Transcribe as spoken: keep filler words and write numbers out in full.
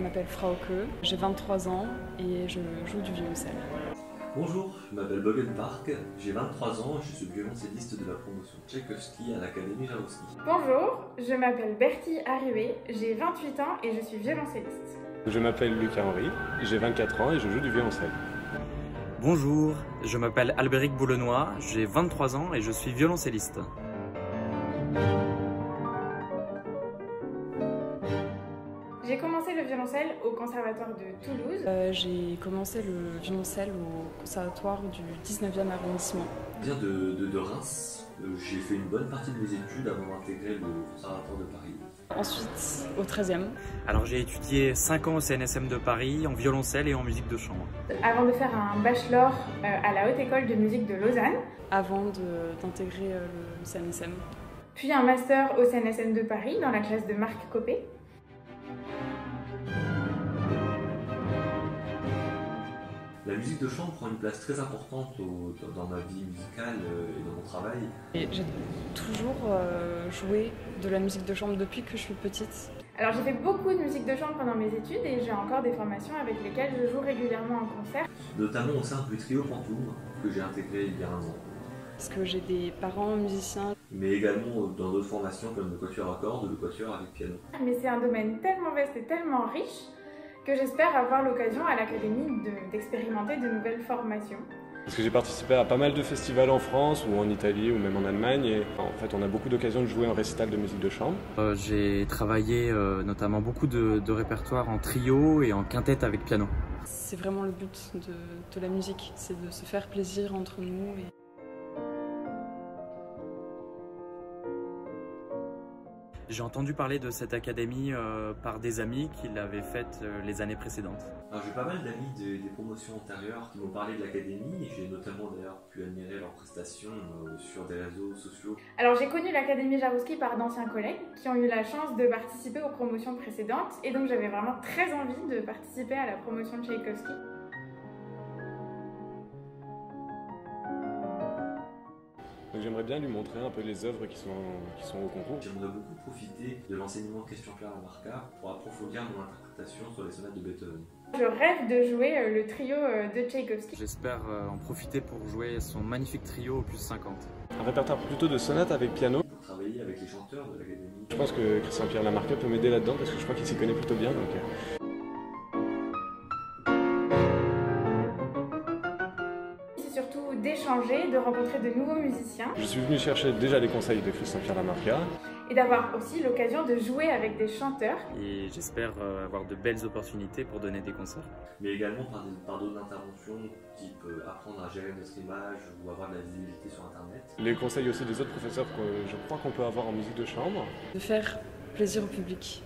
Je m'appelle Frauke, j'ai vingt-trois ans et je joue du violoncelle. Bonjour, je m'appelle Bo-Geun Park, j'ai vingt-trois ans et je suis violoncelliste de la promotion Tchaïkovsky à l'Académie Jarovsky. Bonjour, je m'appelle Bertille Arrué, j'ai vingt-huit ans et je suis violoncelliste. Je m'appelle Lucas Henry, j'ai vingt-quatre ans et je joue du violoncelle. Bonjour, je m'appelle Albéric Boullenois, j'ai vingt-trois ans et je suis violoncelliste. J'ai commencé le violoncelle au Conservatoire de Toulouse. Euh, j'ai commencé le violoncelle au Conservatoire du dix-neuvième arrondissement. Je viens de, de, de Reims. J'ai fait une bonne partie de mes études avant d'intégrer le Conservatoire de Paris. Ensuite, au treizième. Alors j'ai étudié cinq ans au C N S M de Paris, en violoncelle et en musique de chambre. Avant de faire un bachelor à la Haute École de Musique de Lausanne. Avant d'intégrer le C N S M. Puis un master au C N S M de Paris, dans la classe de Marc Copé. La musique de chambre prend une place très importante au, dans ma vie musicale et dans mon travail. J'ai toujours euh, joué de la musique de chambre depuis que je suis petite. Alors j'ai fait beaucoup de musique de chambre pendant mes études et j'ai encore des formations avec lesquelles je joue régulièrement en concert. Notamment au sein du trio Pantoum que j'ai intégré il y a un an. Parce que j'ai des parents musiciens. Mais également dans d'autres formations comme le quatuor à cordes ou le quatuor avec piano. Mais c'est un domaine tellement vaste et tellement riche que j'espère avoir l'occasion à l'Académie d'expérimenter de, de nouvelles formations. Parce que j'ai participé à pas mal de festivals en France, ou en Italie, ou même en Allemagne, et en fait on a beaucoup d'occasions de jouer en récital de musique de chambre. Euh, j'ai travaillé euh, notamment beaucoup de, de répertoires en trio et en quintette avec piano. C'est vraiment le but de, de la musique, c'est de se faire plaisir entre nous. Et... J'ai entendu parler de cette académie euh, par des amis qui l'avaient faite euh, les années précédentes. J'ai pas mal d'amis des, des promotions antérieures qui m'ont parlé de l'académie. J'ai notamment d'ailleurs pu admirer leurs prestations euh, sur des réseaux sociaux. Alors j'ai connu l'académie Jarovsky par d'anciens collègues qui ont eu la chance de participer aux promotions précédentes. Et donc j'avais vraiment très envie de participer à la promotion de Tchaïkovsky. J'aimerais bien lui montrer un peu les œuvres qui sont, qui sont au concours. J'aimerais beaucoup profiter de l'enseignement Christian-Pierre La Marca pour approfondir mon interprétation sur les sonates de Beethoven. Je rêve de jouer le trio de Tchaïkovsky. J'espère en profiter pour jouer son magnifique trio opus cinquante. Un répertoire plutôt de sonates avec piano. Pour travailler avec les chanteurs de l'Académie. Je pense que Christian-Pierre La Marca peut m'aider là-dedans parce que je crois qu'il s'y connaît plutôt bien. Donc... surtout d'échanger, de rencontrer de nouveaux musiciens. Je suis venu chercher déjà les conseils de Christian-Pierre La Marca. Et d'avoir aussi l'occasion de jouer avec des chanteurs. Et j'espère avoir de belles opportunités pour donner des concerts. Mais également par, par d'autres interventions, type apprendre à gérer notre image ou avoir de la visibilité sur internet. Les conseils aussi des autres professeurs que je crois qu'on peut avoir en musique de chambre. De faire plaisir au public.